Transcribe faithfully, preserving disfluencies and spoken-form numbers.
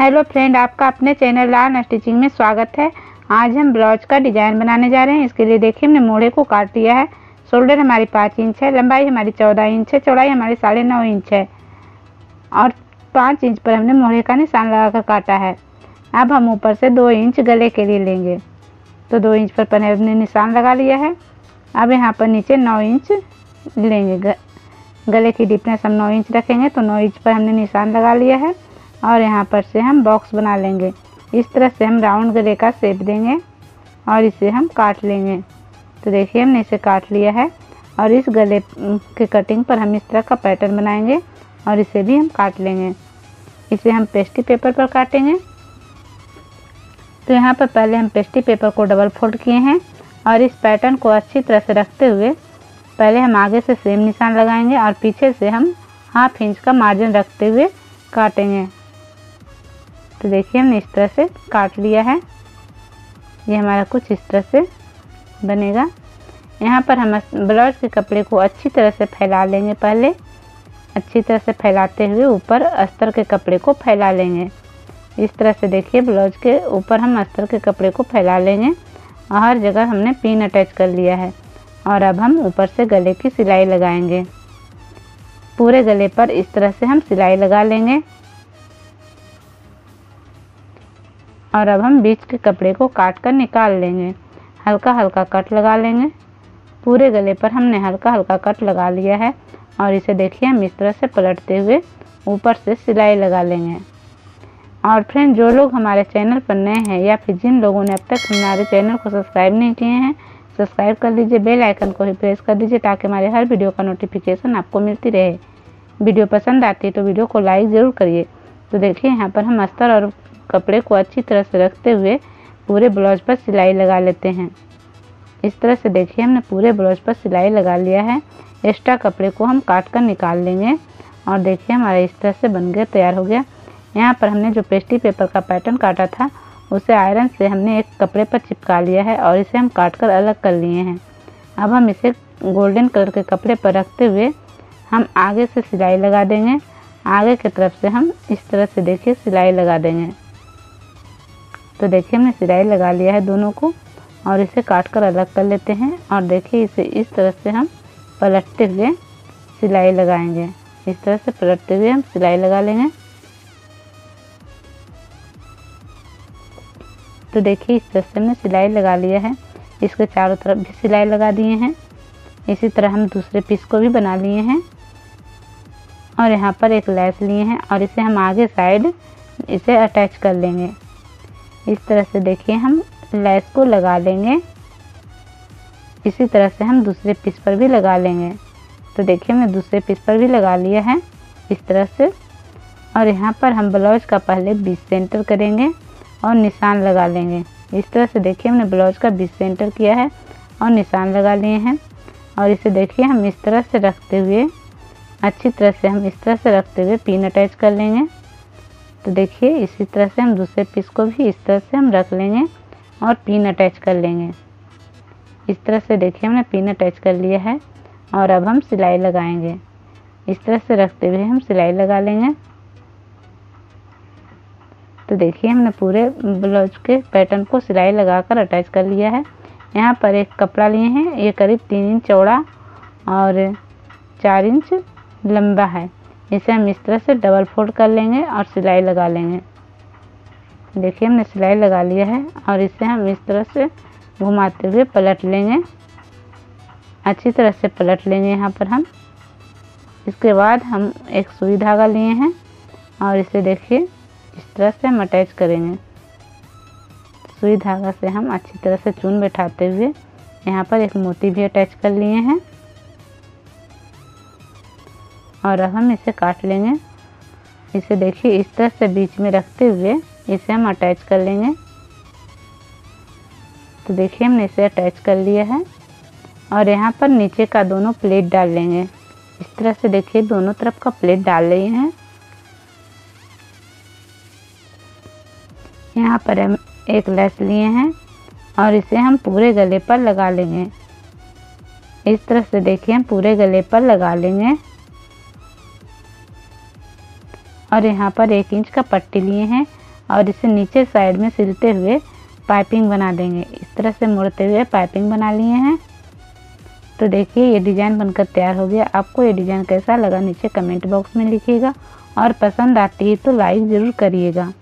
Hello friend, आपका अपने channel learn stitching में स्वागत है। आज हम ब्लाउज का डिज़ाइन बनाने जा रहे हैं। इसके लिए देखिए हमने मोड़े को काट लिया है। शोल्डर हमारी पाँच इंच है, लंबाई हमारी चौदह इंच है, चौड़ाई हमारी साढ़े नौ इंच है और पाँच इंच पर हमने मोड़े का निशान लगा कर काटा है। अब हम ऊपर से दो इंच गले के लिए लेंगे, तो दो इंच पर हमने निशान लगा लिया है। अब यहाँ पर नीचे नौ इंच लेंगे, गले की डीपनेस हम नौ इंच रखेंगे, तो नौ इंच पर हमने निशान लगा लिया है और यहाँ पर से हम बॉक्स बना लेंगे। इस तरह से हम राउंड गले का शेप देंगे और इसे हम काट लेंगे। तो देखिए हमने इसे काट लिया है और इस गले के कटिंग पर हम इस तरह का पैटर्न बनाएंगे और इसे भी हम काट लेंगे। इसे हम पेस्टी पेपर पर काटेंगे। तो यहाँ पर पहले हम पेस्टी पेपर को डबल फोल्ड किए हैं और इस पैटर्न को अच्छी तरह से रखते हुए पहले हम आगे से सेम निशान लगाएंगे और पीछे से हम हाफ इंच का मार्जिन रखते हुए काटेंगे। तो देखिए हमने इस तरह से काट लिया है। ये हमारा कुछ इस तरह से बनेगा। यहाँ पर हम ब्लाउज के कपड़े को अच्छी तरह से फैला लेंगे। पहले अच्छी तरह से फैलाते हुए ऊपर अस्तर के कपड़े को फैला लेंगे। इस तरह से देखिए ब्लाउज के ऊपर हम अस्तर के कपड़े को फैला लेंगे और हर जगह हमने पिन अटैच कर लिया है। और अब हम ऊपर से गले की सिलाई लगाएंगे। पूरे गले पर इस तरह से हम सिलाई लगा लेंगे और अब हम बीच के कपड़े को काट कर निकाल लेंगे। हल्का हल्का कट लगा लेंगे। पूरे गले पर हमने हल्का हल्का कट लगा लिया है और इसे देखिए हम इस तरह से पलटते हुए ऊपर से सिलाई लगा लेंगे। और फ्रेंड, जो लोग हमारे चैनल पर नए हैं या फिर जिन लोगों ने अब तक हमारे चैनल को सब्सक्राइब नहीं किए हैं, सब्सक्राइब कर लीजिए, बेल आइकन को भी प्रेस कर दीजिए ताकि हमारे हर वीडियो का नोटिफिकेशन आपको मिलती रहे। वीडियो पसंद आती है तो वीडियो को लाइक ज़रूर करिए। तो देखिए यहाँ पर हम अस्तर और कपड़े को अच्छी तरह से रखते हुए पूरे ब्लाउज पर सिलाई लगा लेते हैं। इस तरह से देखिए हमने पूरे ब्लाउज पर सिलाई लगा लिया है। एक्स्ट्रा कपड़े को हम काट कर निकाल लेंगे और देखिए हमारा इस तरह से बन गया, तैयार हो गया। यहाँ पर हमने जो पेस्टी पेपर का पैटर्न काटा था उसे आयरन से हमने एक कपड़े पर चिपका लिया है और इसे हम काट कर अलग कर लिए हैं। अब हम इसे गोल्डन कलर के कपड़े पर रखते हुए हम आगे से सिलाई लगा देंगे। आगे की तरफ से हम इस तरह से देखिए सिलाई लगा देंगे। तो देखिए हमने सिलाई लगा लिया है दोनों को और इसे काट कर अलग कर लेते हैं। और देखिए इसे इस तरह से हम पलटते हुए सिलाई लगाएंगे। इस तरह से पलटते हुए हम सिलाई लगा लेंगे। तो देखिए इस तरह से हमने सिलाई लगा लिया है। इसके चारों तरफ भी सिलाई लगा दिए हैं। इसी तरह हम दूसरे पीस को भी बना लिए हैं और यहाँ पर एक लैस लिए हैं और इसे हम आगे साइड इसे अटैच कर लेंगे। इस तरह से देखिए हम लैस को लगा लेंगे। इसी तरह से हम दूसरे पीस पर भी लगा लेंगे। तो देखिए हमने दूसरे पीस पर भी लगा लिया है इस तरह से। और यहाँ पर हम ब्लाउज का पहले बीच सेंटर करेंगे और निशान लगा लेंगे। इस तरह से देखिए हमने ब्लाउज का बीच सेंटर किया है और निशान लगा लिए हैं। और इसे देखिए हम इस तरह से रखते हुए अच्छी तरह से हम इस तरह से रखते हुए पिन अटैच कर लेंगे। तो देखिए इसी तरह से हम दूसरे पीस को भी इस तरह से हम रख लेंगे और पिन अटैच कर लेंगे। इस तरह से देखिए हमने पिन अटैच कर लिया है और अब हम सिलाई लगाएंगे। इस तरह से रखते हुए हम सिलाई लगा लेंगे। तो देखिए हमने पूरे ब्लाउज के पैटर्न को सिलाई लगाकर अटैच कर लिया है। यहाँ पर एक कपड़ा लिए हैं, ये करीब तीन इंच चौड़ा और चार इंच लंबा है। इसे हम इस तरह से डबल फोल्ड कर लेंगे और सिलाई लगा लेंगे। देखिए हमने सिलाई लगा लिया है और इसे हम इस तरह से घुमाते हुए पलट लेंगे। अच्छी तरह से पलट लेंगे यहाँ पर हम। इसके बाद हम एक सुई धागा लिए हैं और इसे देखिए इस तरह से हम अटैच करेंगे। सुई धागा से हम अच्छी तरह से चून बैठाते हुए यहाँ पर एक मोती भी अटैच कर लिए हैं और अब हम इसे काट लेंगे। इसे देखिए इस तरह से बीच में रखते हुए इसे हम अटैच कर लेंगे। तो देखिए हमने इसे अटैच कर लिया है और यहाँ पर नीचे का दोनों प्लेट डाल लेंगे। इस तरह से देखिए दोनों तरफ का प्लेट डाल लिए हैं। यहाँ पर हम एक लेस लिए हैं और इसे हम पूरे गले पर लगा लेंगे। इस तरह से देखिए हम पूरे गले पर लगा लेंगे। और यहाँ पर एक इंच का पट्टी लिए हैं और इसे नीचे साइड में सिलते हुए पाइपिंग बना देंगे। इस तरह से मोड़ते हुए पाइपिंग बना लिए हैं। तो देखिए ये डिज़ाइन बनकर तैयार हो गया। आपको ये डिज़ाइन कैसा लगा नीचे कमेंट बॉक्स में लिखिएगा और पसंद आती है तो लाइक ज़रूर करिएगा।